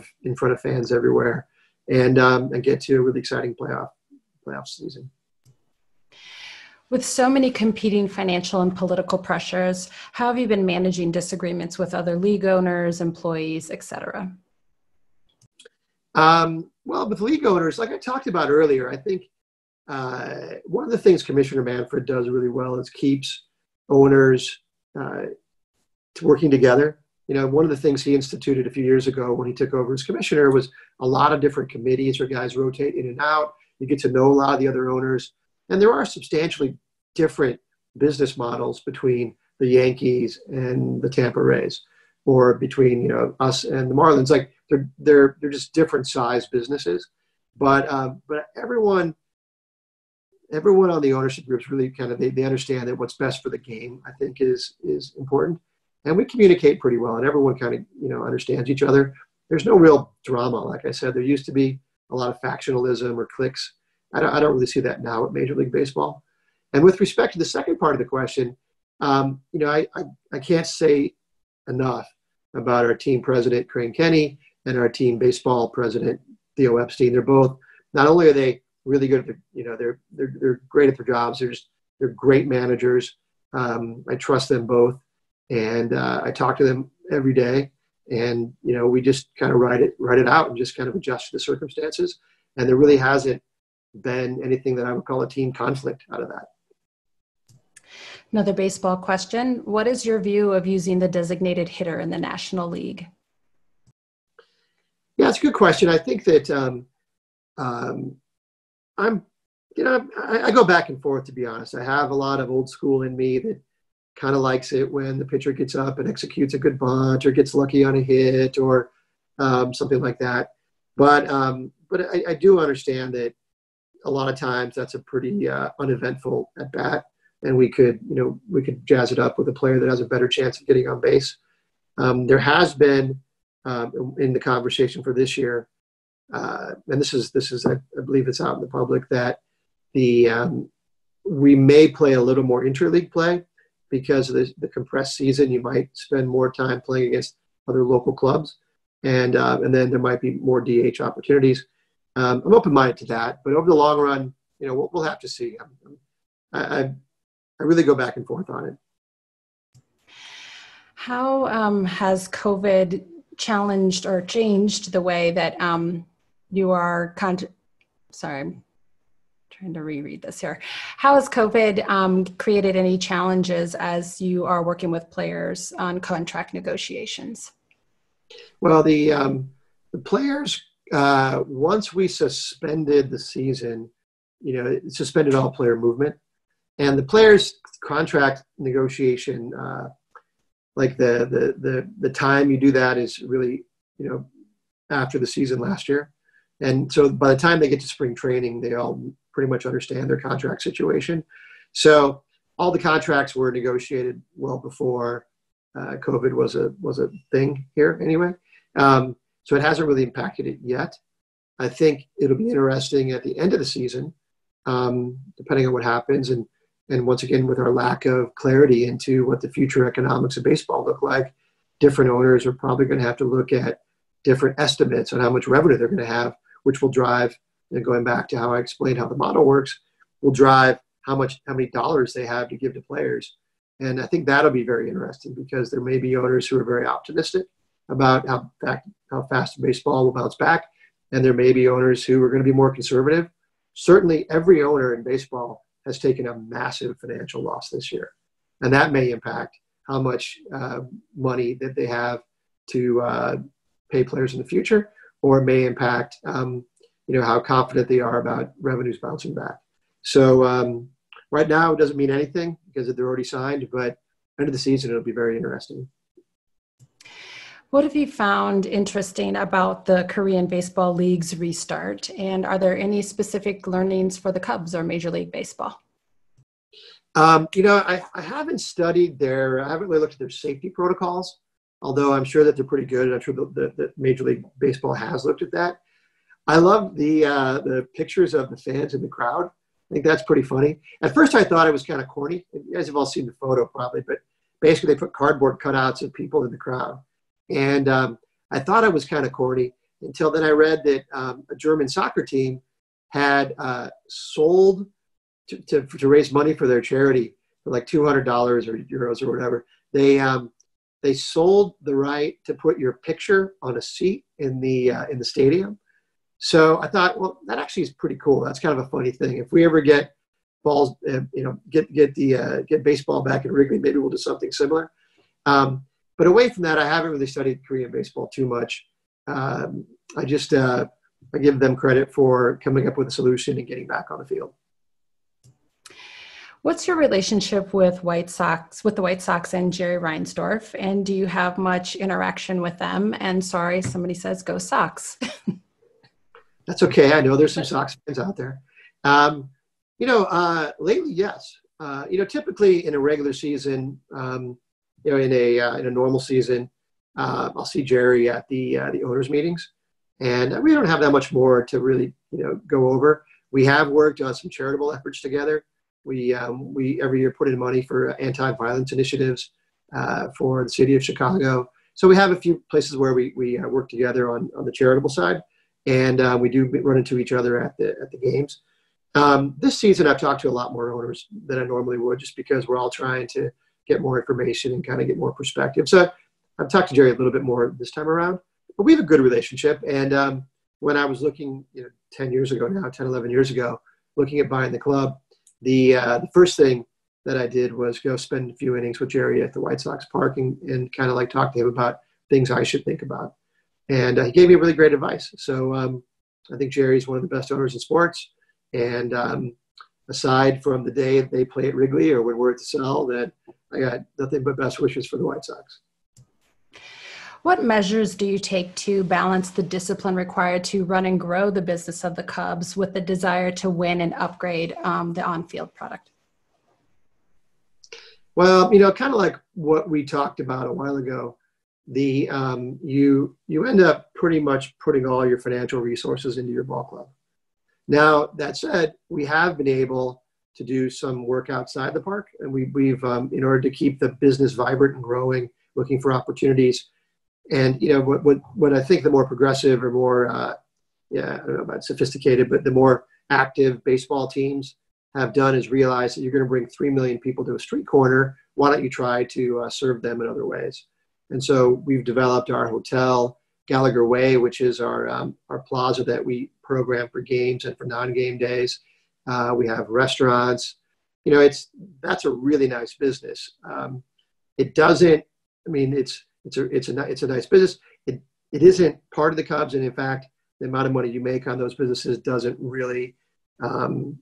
of fans everywhere, and get to a really exciting playoff season. With so many competing financial and political pressures, how have you been managing disagreements with other league owners, employees, et cetera? Well, with league owners, like I talked about earlier, I think one of the things Commissioner Manfred does really well is keeps owners working together. You know, one of the things he instituted a few years ago when he took over as commissioner was a lot of different committees where guys rotate in and out. You get to know a lot of the other owners. And there are substantially different business models between the Yankees and the Tampa Rays, or between, you know, us and the Marlins. Like, they're just different size businesses, but everyone on the ownership groups really kind of, they understand that what's best for the game, I think, is important, and we communicate pretty well, and everyone kind of, you know, understands each other. There's no real drama. Like I said, there used to be a lot of factionalism or cliques. I don't really see that now at Major League Baseball. And with respect to the second part of the question, you know, I can't say enough about our team president, Crane Kenny, and our team baseball president, Theo Epstein. They're both, not only are they really good at their, you know, they're great at their jobs. They're great managers. I trust them both, and I talk to them every day. And you know, we just kind of write it out and just kind of adjust to the circumstances. And there really hasn't been anything that I would call a team conflict out of that. Another baseball question. What is your view of using the designated hitter in the National League? Yeah, it's a good question. I think that I go back and forth, to be honest. I have a lot of old school in me that kind of likes it when the pitcher gets up and executes a good bunt or gets lucky on a hit or something like that. But I do understand that a lot of times that's a pretty uneventful at bat. And we could jazz it up with a player that has a better chance of getting on base. There has been in the conversation for this year, and this is I believe it's out in the public, that the we may play a little more interleague play because of the compressed season. You might spend more time playing against other local clubs, and then there might be more DH opportunities. I'm open-minded to that, but over the long run, you know, we'll have to see. I really go back and forth on it. How has COVID challenged or changed the way that you are trying to reread this here. How has COVID created any challenges as you are working with players on contract negotiations? Well, the players, once we suspended the season, you know, it suspended all player movement, and the players' contract negotiation, like the time you do that is really, you know, after the season last year. And so by the time they get to spring training, they all pretty much understand their contract situation. So all the contracts were negotiated well before COVID was a thing here anyway. So it hasn't really impacted it yet. I think it'll be interesting at the end of the season, depending on what happens. And once again, with our lack of clarity into what the future economics of baseball look like, different owners are probably going to have to look at different estimates on how much revenue they're going to have, which will drive, and going back to how I explained how the model works, will drive how many dollars they have to give to players. And I think that'll be very interesting, because there may be owners who are very optimistic about how fast baseball will bounce back. And there may be owners who are going to be more conservative. Certainly every owner in baseball has taken a massive financial loss this year. And that may impact how much money that they have to pay players in the future, or it may impact, you know, how confident they are about revenues bouncing back. So right now it doesn't mean anything because they're already signed, but end of the season, it'll be very interesting. What have you found interesting about the Korean Baseball League's restart? And are there any specific learnings for the Cubs or Major League Baseball? You know, I haven't studied I haven't really looked at their safety protocols, although I'm sure that they're pretty good. And I'm sure that Major League Baseball has looked at that. I love the pictures of the fans in the crowd. I think that's pretty funny. At first I thought it was kind of corny. You guys have all seen the photo probably, but basically they put cardboard cutouts of people in the crowd. And I thought it was kind of corny until then I read that a German soccer team had sold to raise money for their charity for like $200 or euros or whatever. They sold the right to put your picture on a seat in the stadium. So I thought, well, that actually is pretty cool. That's kind of a funny thing. If we ever get balls, you know, get baseball back in Wrigley, maybe we'll do something similar. But away from that, I haven't really studied Korean baseball too much. I just I give them credit for coming up with a solution and getting back on the field. What's your relationship with the White Sox and Jerry Reinsdorf, and do you have much interaction with them? And sorry, somebody says go Sox. That's okay. I know there's some Sox fans out there. You know, lately, yes. You know, typically in a regular season. You know, in a normal season, I'll see Jerry at the owners' meetings, and we don't have that much more to really, you know, go over. We have worked on some charitable efforts together. We every year put in money for anti-violence initiatives for the city of Chicago. So we have a few places where we work together on the charitable side, and we do run into each other at the games. This season, I've talked to a lot more owners than I normally would, just because we're all trying to get more information and kind of get more perspective. So I've talked to Jerry a little bit more this time around, but we have a good relationship. And when I was looking, you know, 11 years ago, looking at buying the club, the first thing that I did was go spend a few innings with Jerry at the White Sox Park and kind of like talk to him about things I should think about. And he gave me really great advice. So I think Jerry's one of the best owners in sports. And aside from the day they play at Wrigley or when we're at the Cell, that I got nothing but best wishes for the White Sox. What measures do you take to balance the discipline required to run and grow the business of the Cubs with the desire to win and upgrade the on-field product? Well, you know, kind of like what we talked about a while ago, you end up pretty much putting all your financial resources into your ball club. Now, that said, we have been able to do some work outside the park, and we've in order to keep the business vibrant and growing, looking for opportunities. And you know, what I think the more progressive or more I don't know about sophisticated, but the more active baseball teams have done is realize that you're going to bring 3 million people to a street corner. Why don't you try to serve them in other ways? And so we've developed our hotel, Gallagher Way, which is our plaza that we program for games and for non-game days. We have restaurants. You know, that's a really nice business. It doesn't. I mean, it's a nice business. It isn't part of the Cubs, and in fact, the amount of money you make on those businesses doesn't really it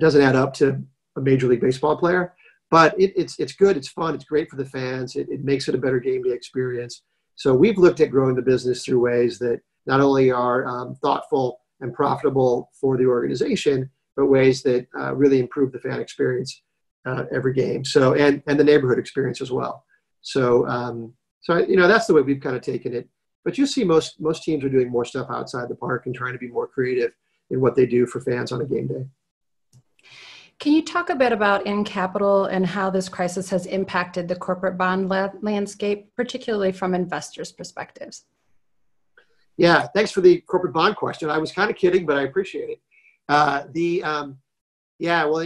doesn't add up to a Major League Baseball player. But it's good. It's fun. It's great for the fans. It makes it a better game day experience. So we've looked at growing the business through ways that not only are thoughtful and profitable for the organization, but ways that really improve the fan experience every game. So and the neighborhood experience as well. So you know, that's the way we've kind of taken it. But you see most teams are doing more stuff outside the park and trying to be more creative in what they do for fans on a game day. Can you talk a bit about in capital and how this crisis has impacted the corporate bond landscape, particularly from investors' perspectives? Yeah, thanks for the corporate bond question. I was kind of kidding, but I appreciate it. In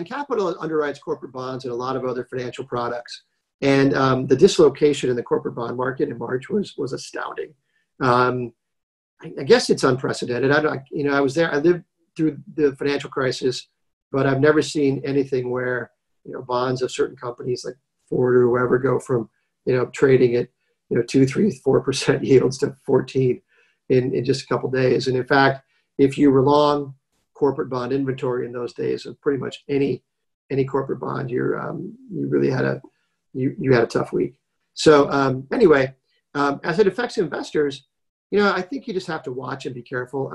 capital, it underwrites corporate bonds and a lot of other financial products. And the dislocation in the corporate bond market in March was astounding. I guess it's unprecedented. I was there. I lived through the financial crisis, but I've never seen anything where, you know, bonds of certain companies like Ford or whoever go from, you know, trading at, you know, 2%, 3%, 4% yields to 14% in just a couple of days. And in fact, if you were long corporate bond inventory in those days of pretty much any corporate bond, you really had a tough week. So as it affects investors, you know, I think you just have to watch and be careful.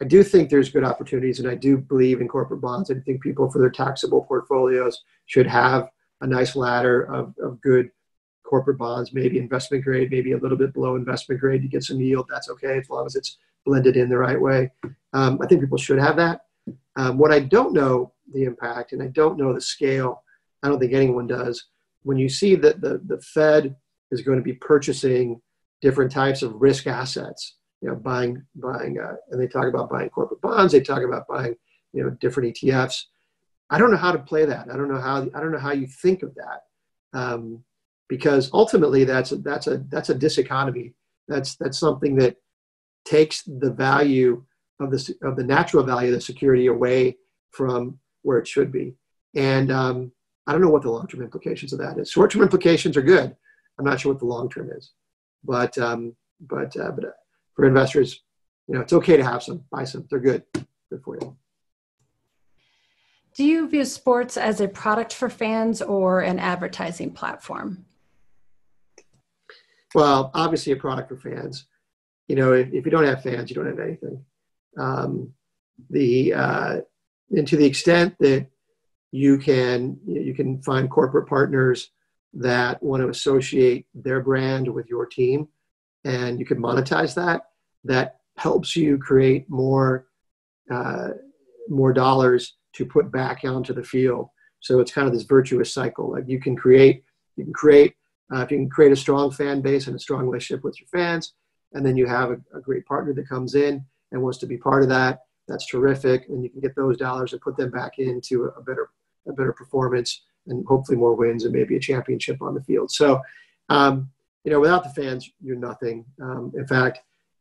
I do think there's good opportunities, and I do believe in corporate bonds. I think people for their taxable portfolios should have a nice ladder of good corporate bonds, maybe investment grade, maybe a little bit below investment grade. You get some yield, that's okay, as long as it's blended in the right way. I think people should have that. What I don't know the impact, and I don't know the scale, I don't think anyone does. When you see that the Fed is going to be purchasing different types of risk assets, you know, buying, and they talk about buying corporate bonds. They talk about buying, you know, different ETFs. I don't know how to play that. I don't know how you think of that, because ultimately that's a diseconomy. That's something that takes the value of the natural value of the security away from where it should be. And I don't know what the long-term implications of that is. Short-term implications are good. I'm not sure what the long-term is, but for investors, you know, it's okay to have some, buy some. They're good. Good for you. Do you view sports as a product for fans or an advertising platform? Well, obviously a product for fans. You know, if you don't have fans, you don't have anything. And to the extent that you can find corporate partners that want to associate their brand with your team, and you can monetize that. That helps you create more dollars to put back onto the field. So it's kind of this virtuous cycle. Like if you can create a strong fan base and a strong relationship with your fans, and then you have a great partner that comes in and wants to be part of that. That's terrific, and you can get those dollars and put them back into a better performance and hopefully more wins and maybe a championship on the field. So. You know, without the fans, you're nothing. In fact,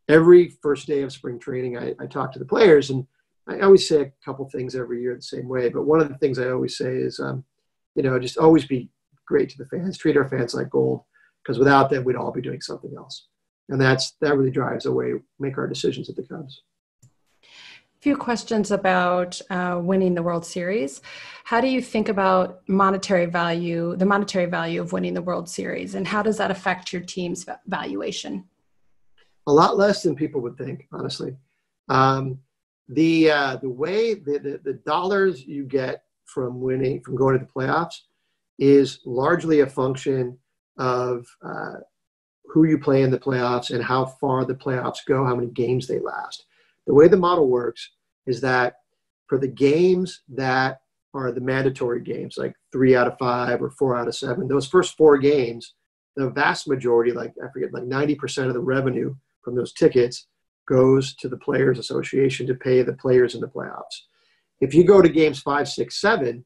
every first day of spring training, I talk to the players, and I always say a couple things every year the same way. But one of the things I always say is, you know, just always be great to the fans. Treat our fans like gold, because without them, we'd all be doing something else. And that really drives the way we make our decisions at the Cubs. A few questions about winning the World Series. How do you think about the monetary value of winning the World Series, and how does that affect your team's valuation? A lot less than people would think, honestly. The way the dollars you get from winning, from going to the playoffs, is largely a function of who you play in the playoffs and how far the playoffs go, how many games they last. The way the model works is that for the games that are the mandatory games, like 3 out of 5 or 4 out of 7, those first 4 games, the vast majority, like I forget, like 90% of the revenue from those tickets goes to the Players Association to pay the players in the playoffs. If you go to games 5, 6, 7,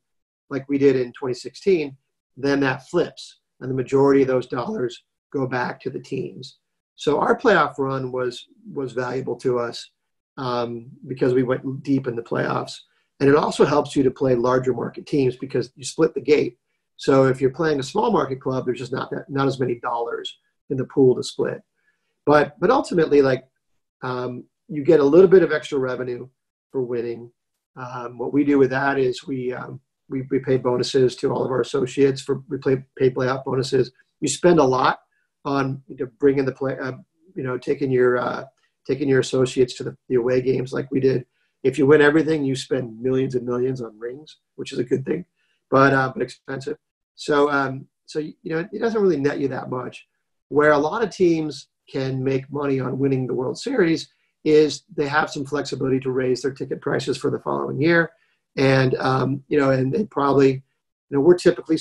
like we did in 2016, then that flips, and the majority of those dollars go back to the teams. So our playoff run was valuable to us. Because we went deep in the playoffs. And it also helps you to play larger market teams because you split the gate. So if you're playing a small market club, there's just not as many dollars in the pool to split. But ultimately, like, you get a little bit of extra revenue for winning. What we do with that is we pay bonuses to all of our associates. We pay playoff bonuses. You spend a lot on bringing the play, taking your associates to the away games like we did. If you win everything, you spend millions and millions on rings, which is a good thing, but expensive. So it doesn't really net you that much. Where a lot of teams can make money on winning the World Series is they have some flexibility to raise their ticket prices for the following year, and they probably, we're typically,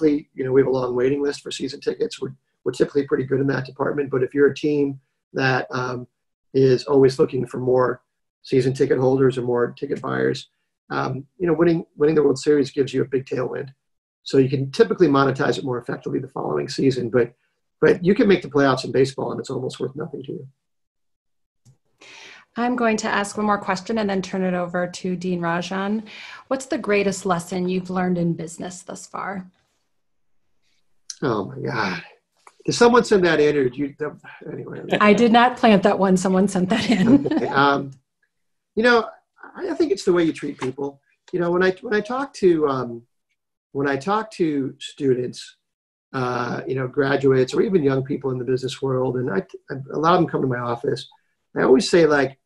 we have a long waiting list for season tickets. We're typically pretty good in that department. But if you're a team that is always looking for more season ticket holders or more ticket buyers, winning the World Series gives you a big tailwind. So you can typically monetize it more effectively the following season, but you can make the playoffs in baseball and it's almost worth nothing to you. I'm going to ask one more question and then turn it over to Dean Rajan. What's the greatest lesson you've learned in business thus far? Oh my God. Did someone send that in or did you? Anyway. I did not plant that one. Someone sent that in. Okay. I think it's the way you treat people. When I talk to students, graduates or even young people in the business world, and I a lot of them come to my office, I always say like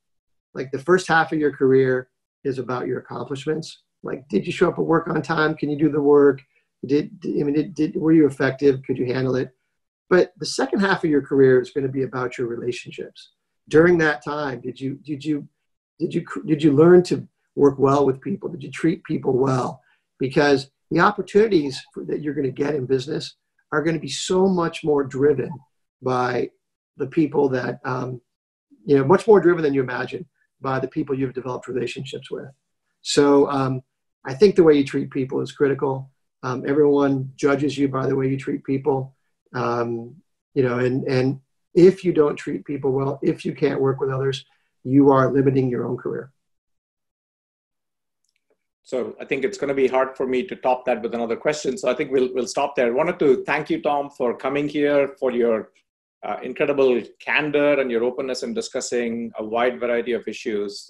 the first half of your career is about your accomplishments. Like, did you show up at work on time? Can you do the work? Were you effective? Could you handle it? But the second half of your career is going to be about your relationships. During that time, did you learn to work well with people? Did you treat people well? Because the opportunities that you're going to get in business are going to be so much more driven by the people that, much more driven than you imagine by the people you've developed relationships with. So I think the way you treat people is critical. Everyone judges you by the way you treat people. And if you don't treat people well, if you can't work with others, you are limiting your own career. So I think it's going to be hard for me to top that with another question. So I think we'll stop there. I wanted to thank you, Tom, for coming here, for your incredible candor and your openness in discussing a wide variety of issues.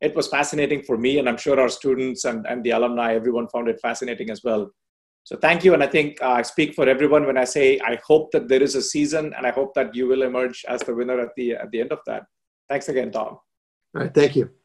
It was fascinating for me, and I'm sure our students and the alumni, everyone found it fascinating as well. So thank you. And I think I speak for everyone when I say, I hope that there is a season and I hope that you will emerge as the winner at the end of that. Thanks again, Tom. All right. Thank you.